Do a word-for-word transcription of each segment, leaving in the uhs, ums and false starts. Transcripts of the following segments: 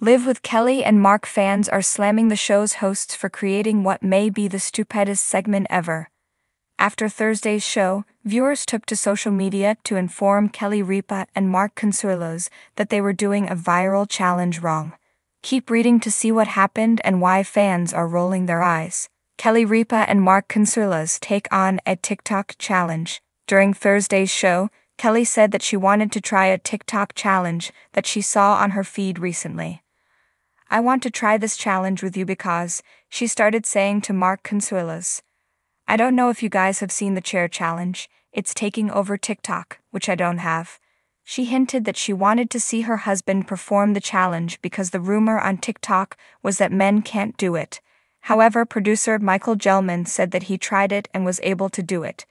Live with Kelly and Mark fans are slamming the show's hosts for creating what may be the stupidest segment ever. After Thursday's show, viewers took to social media to inform Kelly Ripa and Mark Consuelos that they were doing a viral challenge wrong. Keep reading to see what happened and why fans are rolling their eyes. Kelly Ripa and Mark Consuelos take on a TikTok challenge. During Thursday's show, Kelly said that she wanted to try a TikTok challenge that she saw on her feed recently. "I want to try this challenge with you because," she started saying to Mark Consuelos. "I don't know if you guys have seen the chair challenge, it's taking over TikTok, which I don't have." She hinted that she wanted to see her husband perform the challenge because the rumor on TikTok was that men can't do it. However, producer Michael Gelman said that he tried it and was able to do it.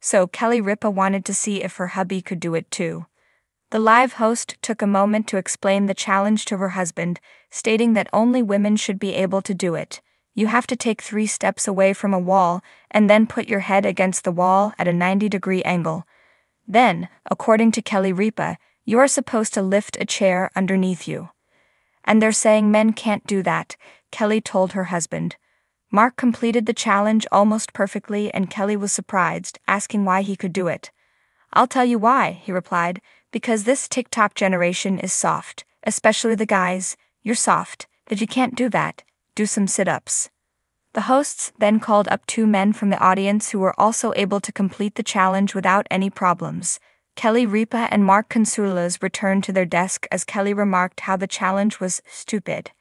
So Kelly Ripa wanted to see if her hubby could do it too. The live host took a moment to explain the challenge to her husband, stating that only women should be able to do it. "You have to take three steps away from a wall and then put your head against the wall at a ninety degree angle. Then, according to Kelly Ripa, you are supposed to lift a chair underneath you. And they're saying men can't do that," Kelly told her husband. Mark completed the challenge almost perfectly and Kelly was surprised, asking why he could do it. "I'll tell you why," he replied. "Because this TikTok generation is soft, especially the guys. You're soft, that you can't do that. Do some sit-ups." The hosts then called up two men from the audience who were also able to complete the challenge without any problems. Kelly Ripa and Mark Consuelos returned to their desk as Kelly remarked how the challenge was stupid.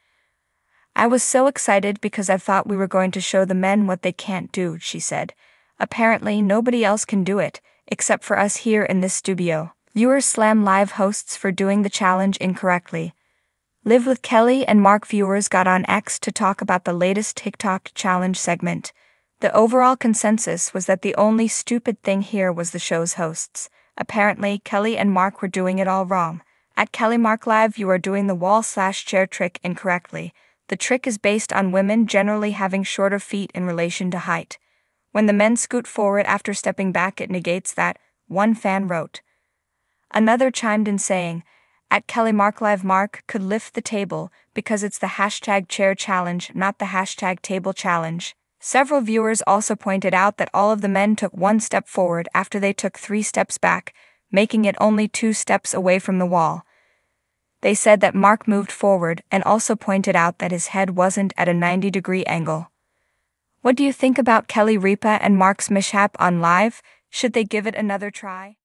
"I was so excited because I thought we were going to show the men what they can't do," she said. "Apparently nobody else can do it, except for us here in this studio." Viewers slam live hosts for doing the challenge incorrectly. Live with Kelly and Mark viewers got on X to talk about the latest TikTok challenge segment. The overall consensus was that the only stupid thing here was the show's hosts. Apparently, Kelly and Mark were doing it all wrong. "At Kelly Mark Live, you are doing the wall slash chair trick incorrectly. The trick is based on women generally having shorter feet in relation to height. When the men scoot forward after stepping back, it negates that," one fan wrote. Another chimed in saying, "At Kelly Mark Live, Mark could lift the table because it's the hashtag chair challenge, not the hashtag table challenge." Several viewers also pointed out that all of the men took one step forward after they took three steps back, making it only two steps away from the wall. They said that Mark moved forward and also pointed out that his head wasn't at a ninety degree angle. What do you think about Kelly Ripa and Mark's mishap on live? Should they give it another try?